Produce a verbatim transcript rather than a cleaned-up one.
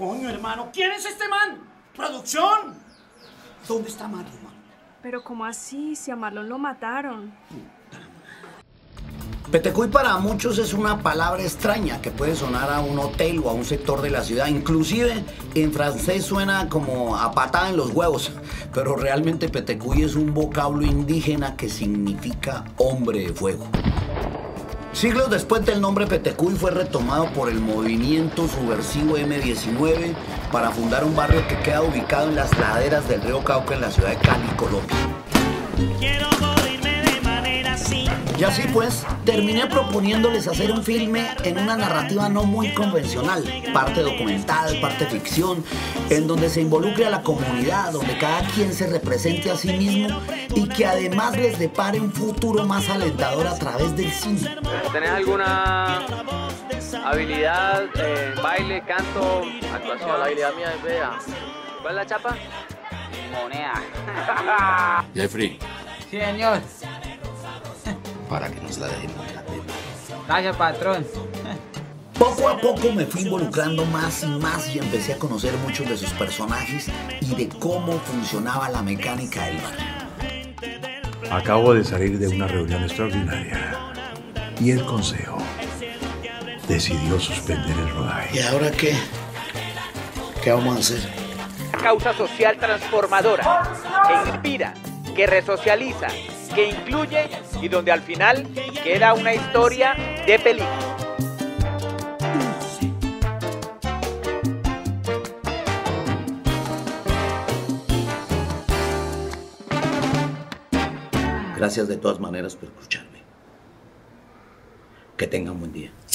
Coño, hermano, ¿quién es este man? ¡Producción! ¿Dónde está Marlon, man? Pero ¿cómo así? Si a Marlon lo mataron. Petecuy para muchos es una palabra extraña que puede sonar a un hotel o a un sector de la ciudad. Inclusive en francés suena como a patada en los huevos. Pero realmente Petecuy es un vocablo indígena que significa hombre de fuego. Siglos después del nombre Petecuy fue retomado por el movimiento subversivo eme diecinueve para fundar un barrio que queda ubicado en las laderas del río Cauca en la ciudad de Cali, Colombia. Quiero morirme de manera sin... Y así pues, terminé proponiéndoles hacer un filme en una narrativa no muy convencional, parte documental, parte ficción, en donde se involucre a la comunidad, donde cada quien se represente a sí mismo y que además les depare un futuro más alentador a través del cine. ¿Tenés alguna habilidad en eh, baile, canto, actuación? No, la habilidad mía es vea. ¿Cuál es la chapa? Moneda. Jeffrey. Sí, señor. Para que nos la dejen. Gracias, patrón. Poco a poco me fui involucrando más y más y empecé a conocer muchos de sus personajes y de cómo funcionaba la mecánica del barrio. Acabo de salir de una reunión extraordinaria y el consejo decidió suspender el rodaje. ¿Y ahora qué? ¿Qué vamos a hacer? Causa social transformadora, que inspira, que resocializa, que incluye y donde al final queda una historia de película. Gracias de todas maneras por escucharme. Que tengan buen día.